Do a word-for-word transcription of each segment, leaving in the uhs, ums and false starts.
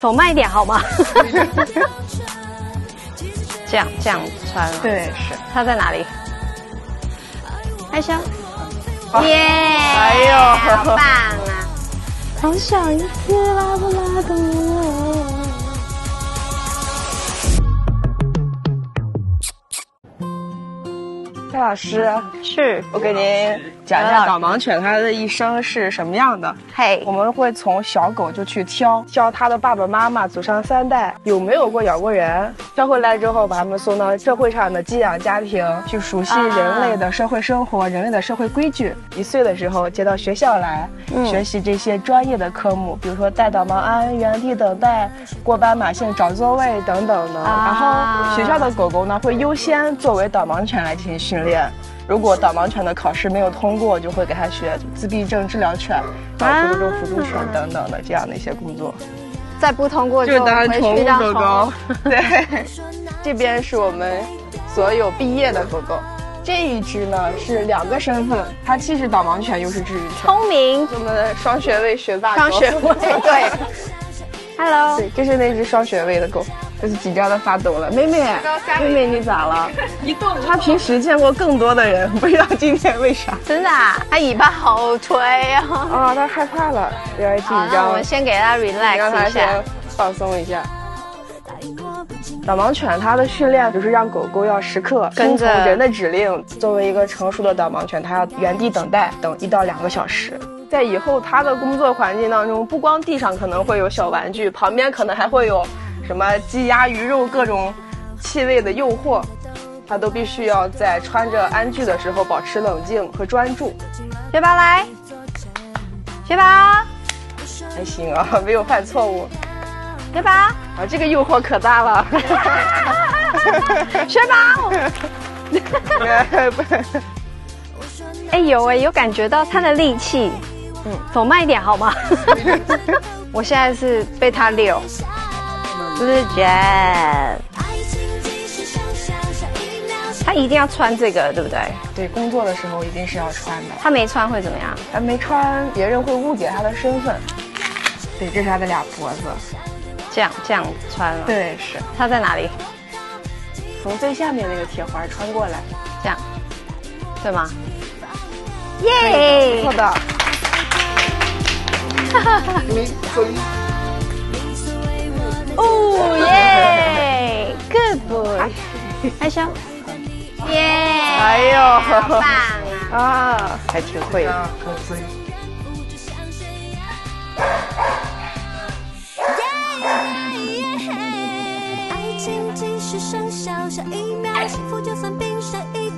手慢一点好吗？这样这样穿了。对，是。它在哪里？开箱。耶！哎呦，好棒啊！好想一次拉布拉多。 戴老师，是我给您讲一下导盲犬它的一生是什么样的。嘿，我们会从小狗就去挑，挑它的爸爸妈妈、祖上三代有没有过咬过人。挑回来之后，把它们送到社会上的寄养家庭，去熟悉人类的社会生活、啊、人类的社会规矩。一岁的时候接到学校来，嗯、学习这些专业的科目，比如说带导盲鞍、原地等待、过斑马线、找座位等等的。啊、然后学校的狗狗呢，会优先作为导盲犬来进行训练。 训练，如果导盲犬的考试没有通过，就会给它学自闭症治疗犬、然后孤独症辅助犬等等的这样的一些工作。再不通过就当宠物狗狗。对，这边是我们所有毕业的狗狗，这一只呢是两个身份，它既是导盲犬又是治愈犬，聪明，我们的双学位学霸。双学位，对。Hello， 对，这是那只双学位的狗。 就是紧张的发抖了，妹妹，妹妹你咋了？一动不动。她平时见过更多的人，不知道今天为啥。真的、啊，她尾巴好垂呀、啊。啊、哦，她害怕了，有点紧张。我们先给她 relax 一下，放松一下。导盲犬它的训练就是让狗狗要时刻跟从人的指令。作为一个成熟的导盲犬，它要原地等待，等一到两个小时。 在以后他的工作环境当中，不光地上可能会有小玩具，旁边可能还会有什么鸡鸭鱼肉各种气味的诱惑，他都必须要在穿着鞍具的时候保持冷静和专注。学霸来，学霸，还行啊，没有犯错误。学霸，啊，这个诱惑可大了。学霸。哎，有哎，有感觉到他的力气，嗯，走慢一点好吗？我现在是被他遛，就是觉得他一定要穿这个，对不对？对，工作的时候一定是要穿的。他没穿会怎么样？他没穿，别人会误解他的身份。对，这是他的俩脖子，这样这样穿了。对，是。他在哪里？从最下面那个铁环穿过来，这样，对吗？ 耶！ Yeah! 不错的，哦耶 ，Good boy， 开箱，耶！哎呦，好棒啊！啊，还挺会的。你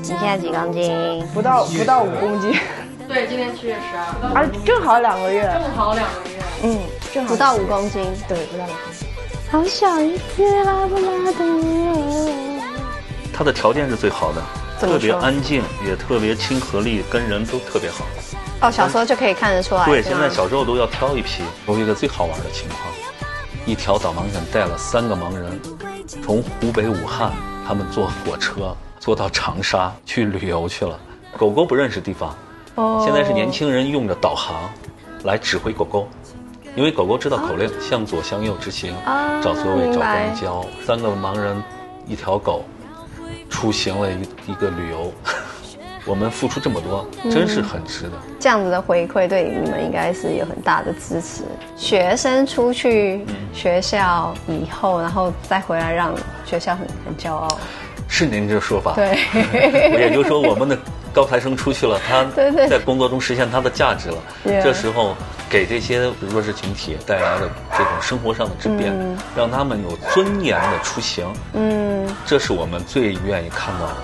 现在几公斤？不到不到五公斤。对，今年七月十二。啊，正好两个月。正好两个月。嗯，正好。不到五公斤。对，不到五公斤。好想一只拉布拉多。它的条件是最好的，特别安静，也特别亲和力，跟人都特别好。哦，小时候就可以看得出来。对，现在小时候都要挑一批。有一个最好玩的情况，一条导盲犬带了三个盲人，从湖北武汉，他们坐火车。 坐到长沙去旅游去了，狗狗不认识地方，哦、现在是年轻人用着导航来指挥狗狗，因为狗狗知道口令，啊、向左向右直行，啊、找座位找公交。三个盲人，一条狗，出行了一一个旅游，我们付出这么多，嗯、真是很值得。这样子的回馈对你们应该是有很大的支持。学生出去、嗯、学校以后，然后再回来，让学校很很骄傲。 是您这说法，对，也就是说我们的高材生出去了，他在工作中实现他的价值了。对对这时候给这些比如弱势群体带来的这种生活上的质变，嗯、让他们有尊严的出行，嗯，这是我们最愿意看到的。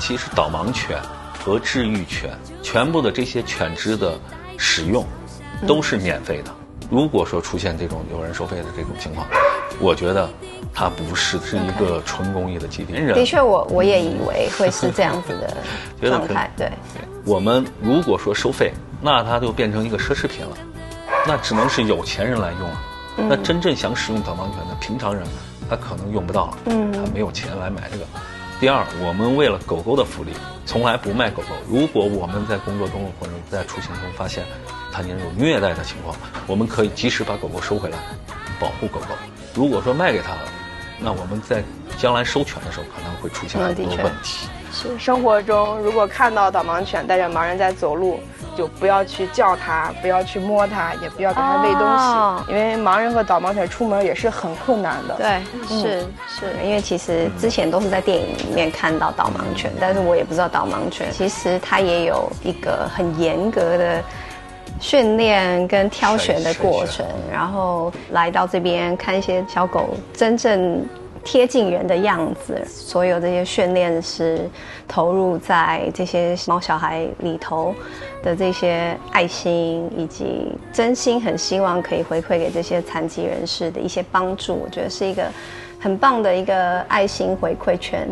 其实导盲犬和治愈犬，全部的这些犬只的使用都是免费的。嗯、如果说出现这种有人收费的这种情况。 我觉得它不是是一个纯公益的基地。的确我，我我也以为会是这样子的状态。对，我们如果说收费，那它就变成一个奢侈品了，那只能是有钱人来用啊。嗯、那真正想使用导盲犬的平常人，他可能用不到了，嗯、他没有钱来买这个。第二，我们为了狗狗的福利，从来不卖狗狗。如果我们在工作中或者在出行中发现它竟然有虐待的情况，我们可以及时把狗狗收回来，保护狗狗。如果说卖给他了，那我们在将来收犬的时候可能会出现很多问题。是生活中如果看到导盲犬带着盲人在走路，就不要去叫它，不要去摸它，也不要给它喂东西，哦、因为盲人和导盲犬出门也是很困难的。对，嗯、是是，因为其实之前都是在电影里面看到导盲犬，但是我也不知道导盲犬其实它也有一个很严格的训练跟挑选的过程，然后来到这边看一些小狗真正贴近人的样子，所有这些训练师投入在这些猫小孩里头的这些爱心以及真心很希望可以回馈给这些残疾人士的一些帮助，我觉得是一个很棒的一个爱心回馈圈。